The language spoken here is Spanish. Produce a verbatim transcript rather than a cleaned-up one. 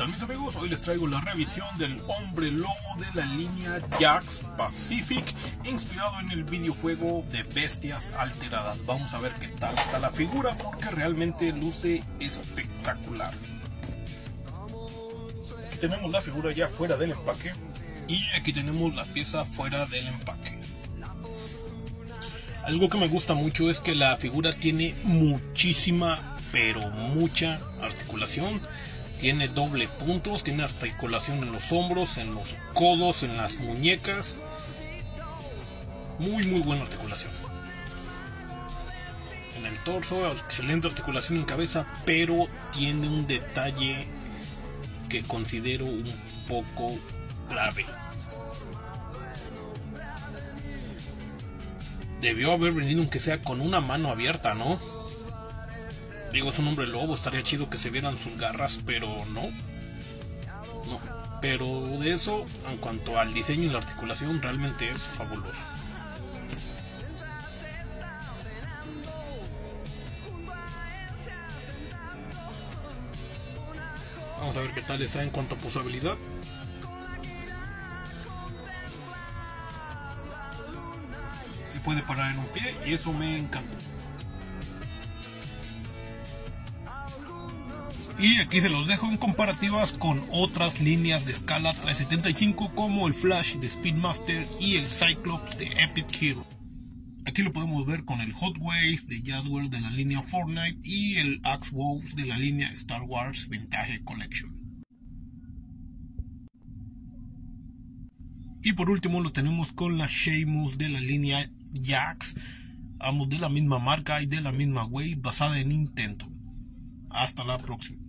tal mis amigos, hoy les traigo la revisión del hombre lobo de la línea Jax Pacific, inspirado en el videojuego de Bestias Alteradas. Vamos a ver qué tal está la figura porque realmente luce espectacular. Aquí tenemos la figura ya fuera del empaque y aquí tenemos la pieza fuera del empaque. Algo que me gusta mucho es que la figura tiene muchísima, pero mucha articulación. Tiene doble puntos, tiene articulación en los hombros, en los codos, en las muñecas. Muy muy buena articulación. En el torso, excelente articulación en cabeza, pero tiene un detalle que considero un poco grave. Debió haber venido aunque sea con una mano abierta, ¿no? Digo, es un hombre lobo, estaría chido que se vieran sus garras, pero no. No, pero de eso, en cuanto al diseño y la articulación, realmente es fabuloso. Vamos a ver qué tal está en cuanto a posabilidad. Se puede parar en un pie y eso me encanta. Y aquí se los dejo en comparativas con otras líneas de escala trescientos setenta y cinco como el Flash de Speedmaster y el Cyclops de Epic Hero. Aquí lo podemos ver con el Hot Wave de Jazzware de la línea Fortnite y el Axe Wolf de la línea Star Wars Vintage Collection. Y por último lo tenemos con la Sheamus de la línea Jax, ambos de la misma marca y de la misma wave basada en Intento. Hasta la próxima.